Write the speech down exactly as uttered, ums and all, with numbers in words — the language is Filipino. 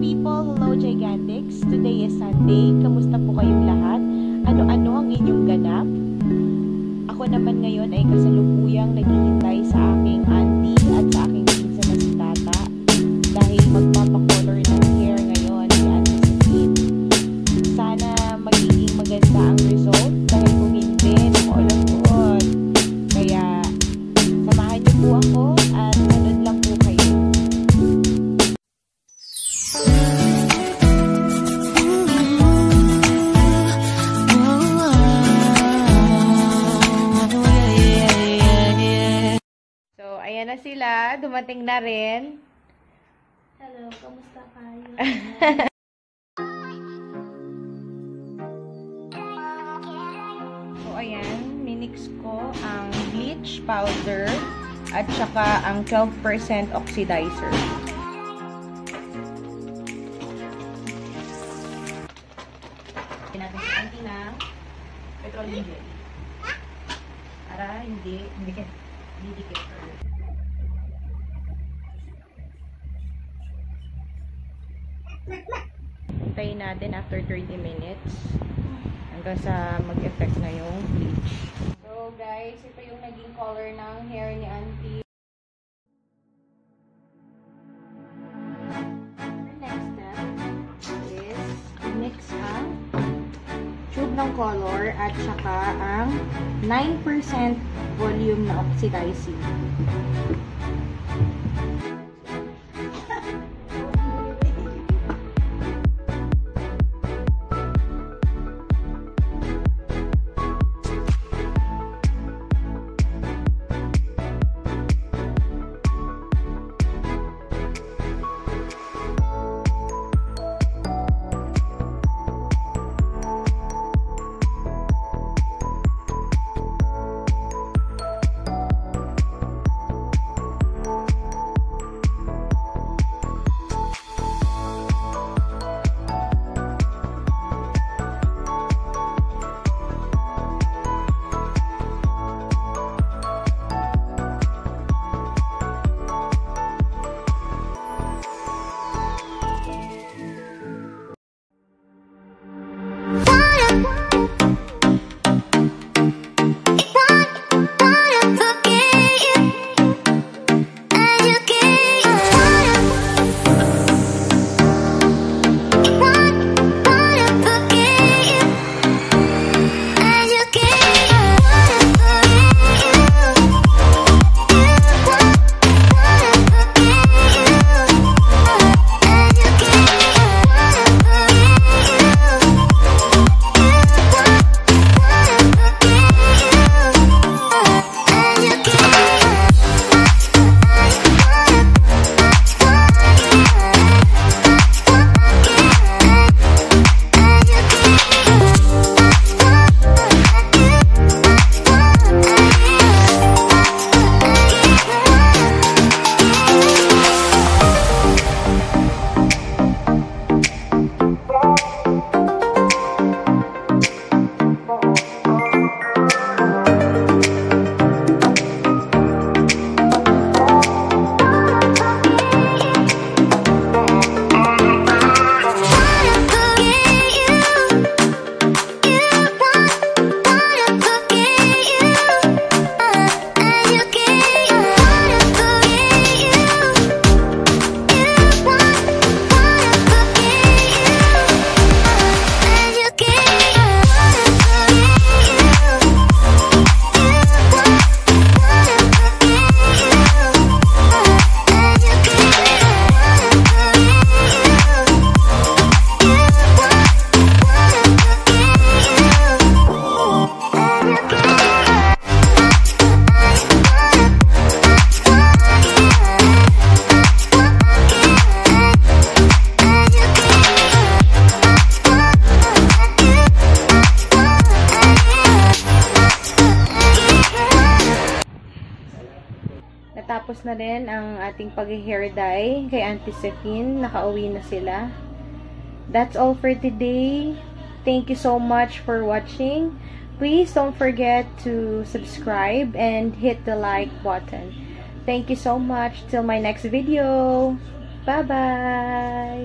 people! Hello, JAIgantics! Today is Sunday. Kamusta po kayong lahat? Ano-ano ang inyong ganap? Ako naman ngayon ay kasalukuyang naghihintay sa aking auntie at sa aking pinsan na si Tata dahil magpapakolor ng hair ngayon si Auntie Sipin. Sana magiging maganda ang result dahil kung hindi, nakolor-kolor. Kaya, samahan niyo po ako at manood lang po kayo. Ayan na sila, dumating na rin. Hello, kamusta kayo? So ayan, minix ko ang bleach powder at saka ang twelve percent oxidizer. Ginagawa natin ng petroleum gel. Para hindi didikit. Didikit. Hintayin natin after thirty minutes hanggang sa mag-effect na yung bleach. So guys, ito yung naging color ng hair ni Auntie. The next step is mix ang tube ng color at saka ang nine percent volume na oxidizing. Tapos na rin ang ating pag-hair dye kay Auntie Sefin. Nakauwi na sila. That's all for today. Thank you so much for watching. Please don't forget to subscribe and hit the like button. Thank you so much. Till my next video. Bye-bye!